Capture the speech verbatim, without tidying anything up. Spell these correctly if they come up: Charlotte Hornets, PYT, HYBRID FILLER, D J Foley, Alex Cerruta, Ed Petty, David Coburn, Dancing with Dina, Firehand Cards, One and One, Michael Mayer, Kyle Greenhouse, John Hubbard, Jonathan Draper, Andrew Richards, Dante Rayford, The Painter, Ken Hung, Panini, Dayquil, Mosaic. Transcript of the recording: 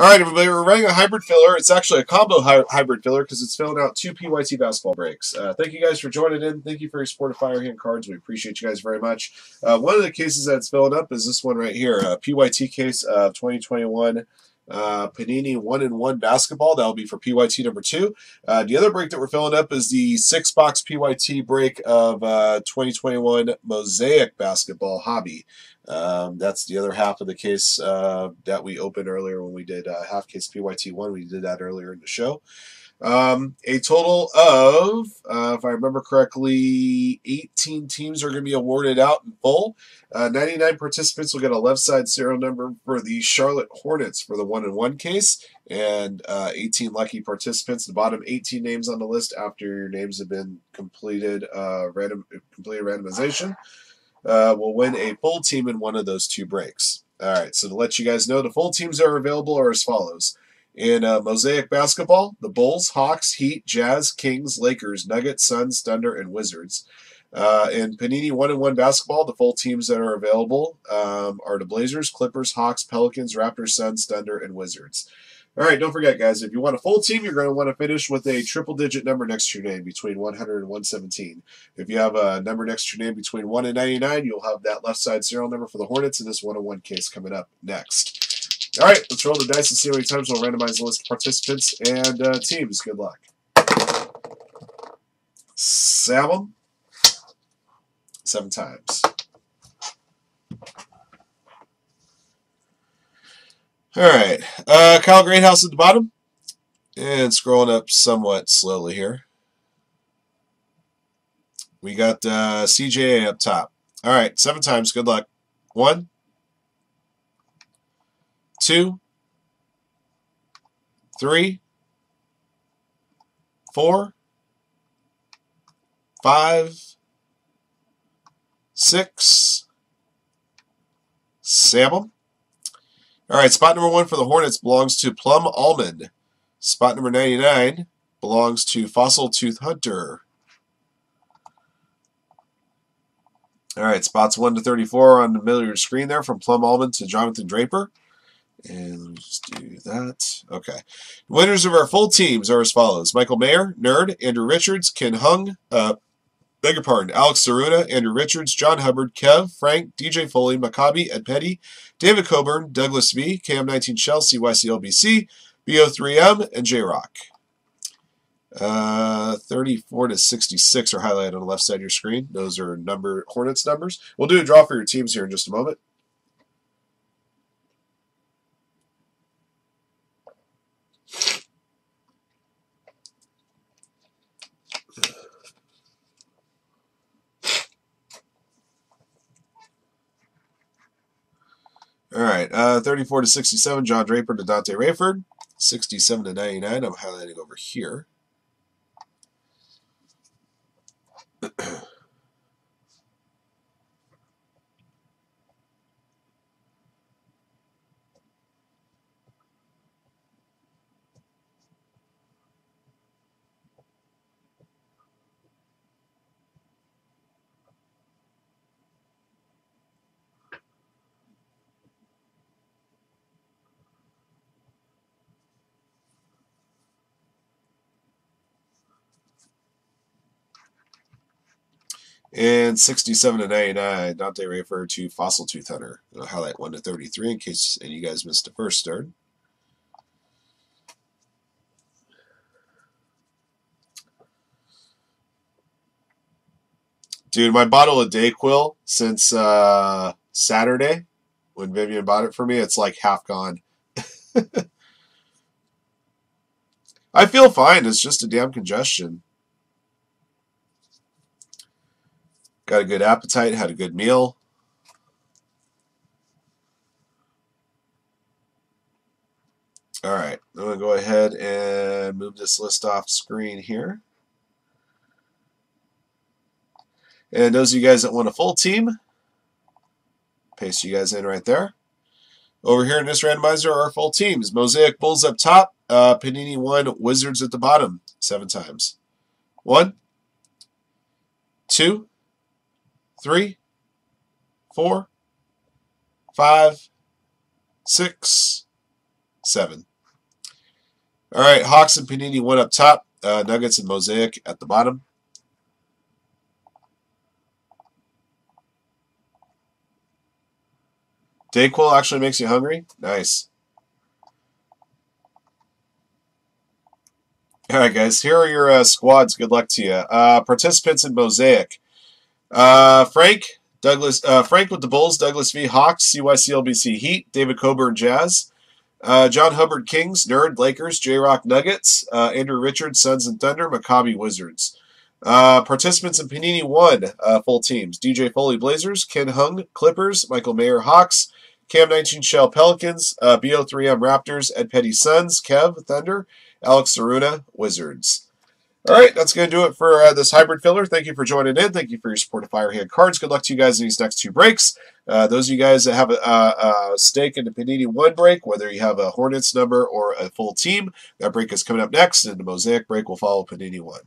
Alright everybody, we're running a hybrid filler. It's actually a combo hy hybrid filler because it's filling out two P Y T basketball breaks. Uh, thank you guys for joining in. Thank you for your support of Firehand Cards. We appreciate you guys very much. Uh, one of the cases that's filling up is this one right here. A P Y T case of twenty twenty-one uh, Panini one in one basketball. That'll be for P Y T number two. Uh, the other break that we're filling up is the six box P Y T break of uh, twenty twenty-one Mosaic basketball hobby. Um, that's the other half of the case uh, that we opened earlier when we did uh, half case P Y T one. We did that earlier in the show. Um, a total of, uh, if I remember correctly, eighteen teams are going to be awarded out in full. Uh, ninety-nine participants will get a left side serial number for the Charlotte Hornets for the one in one case, and uh, eighteen lucky participants. The bottom eighteen names on the list after your names have been completed, uh, random, completed randomization. Uh, will win a full team in one of those two breaks. All right, so to let you guys know, the full teams that are available are as follows. In uh, Mosaic Basketball, the Bulls, Hawks, Heat, Jazz, Kings, Lakers, Nuggets, Suns, Thunder, and Wizards. Uh, in Panini one in one Basketball, the full teams that are available um, are the Blazers, Clippers, Hawks, Pelicans, Raptors, Suns, Thunder, and Wizards. All right, don't forget, guys, if you want a full team, you're going to want to finish with a triple-digit number next to your name between one hundred and one seventeen. If you have a number next to your name between one and ninety-nine, you'll have that left-side serial number for the Hornets in this one in one case coming up next. All right, let's roll the dice and see how many times we'll randomize the list of participants and uh, teams. Good luck. Salmon. Seven times. All right, uh, Kyle Greenhouse at the bottom, and scrolling up somewhat slowly here. We got uh, C J A up top. All right, seven times. Good luck. One, two, three, four, five, six. Sample. All right, spot number one for the Hornets belongs to Plum Almond. Spot number ninety-nine belongs to Fossil Tooth Hunter. All right, spots one to thirty-four on the middle of your screen there from Plum Almond to Jonathan Draper. And let me just do that. Okay. The winners of our full teams are as follows. Michael Mayer, Nerd, Andrew Richards, Ken Hung, uh, beg your pardon, Alex Cerruta, Andrew Richards, John Hubbard, Kev, Frank, D J Foley, Maccabi, Ed Petty, David Coburn, Douglas V, K M nineteen Shell, C Y C L B C, B O three M, and J-Rock. Uh, thirty-four to sixty-six are highlighted on the left side of your screen. Those are number Hornets numbers. We'll do a draw for your teams here in just a moment. All right, uh, thirty-four to sixty-seven, John Draper to Dante Rayford. sixty-seven to ninety-nine, I'm highlighting over here. And sixty-seven to ninety-nine, Dante Rayford to Fossil Tooth Hunter. I'll highlight one to thirty-three in case and you guys missed the first turn. Dude, my bottle of Dayquil since uh, Saturday when Vivian bought it for me, it's like half gone. I feel fine. It's just a damn congestion. Got a good appetite, had a good meal. All right, I'm going to go ahead and move this list off screen here. And those of you guys that want a full team, paste you guys in right there. Over here in this randomizer are our full teams. Mosaic Bulls up top, uh, Panini one, Wizards at the bottom, seven times. One, two, Three, four, five, six, seven. All right, Hawks and Panini, one up top. Uh, Nuggets and Mosaic at the bottom. Dayquil actually makes you hungry? Nice. All right, guys, here are your uh, squads. Good luck to you. Uh, participants in Mosaic. Uh, Frank, Douglas, uh, Frank with the Bulls, Douglas V. Hawks, C Y C L B C Heat, David Coburn Jazz, uh, John Hubbard Kings, Nerd, Lakers, J-Rock Nuggets, uh, Andrew Richards, Suns and Thunder, Maccabi Wizards. Uh, participants in Panini one, uh, full teams, D J Foley Blazers, Ken Hung Clippers, Michael Mayer Hawks, Cam nineteen Shell Pelicans, uh, B O three M Raptors, Ed Petty Suns, Kev Thunder, Alex Ceruna Wizards. All right, that's going to do it for uh, this hybrid filler. Thank you for joining in. Thank you for your support of Firehand Cards. Good luck to you guys in these next two breaks. Uh, those of you guys that have a, a, a stake in the Panini one break, whether you have a Hornets number or a full team, that break is coming up next, and the Mosaic break will follow Panini one.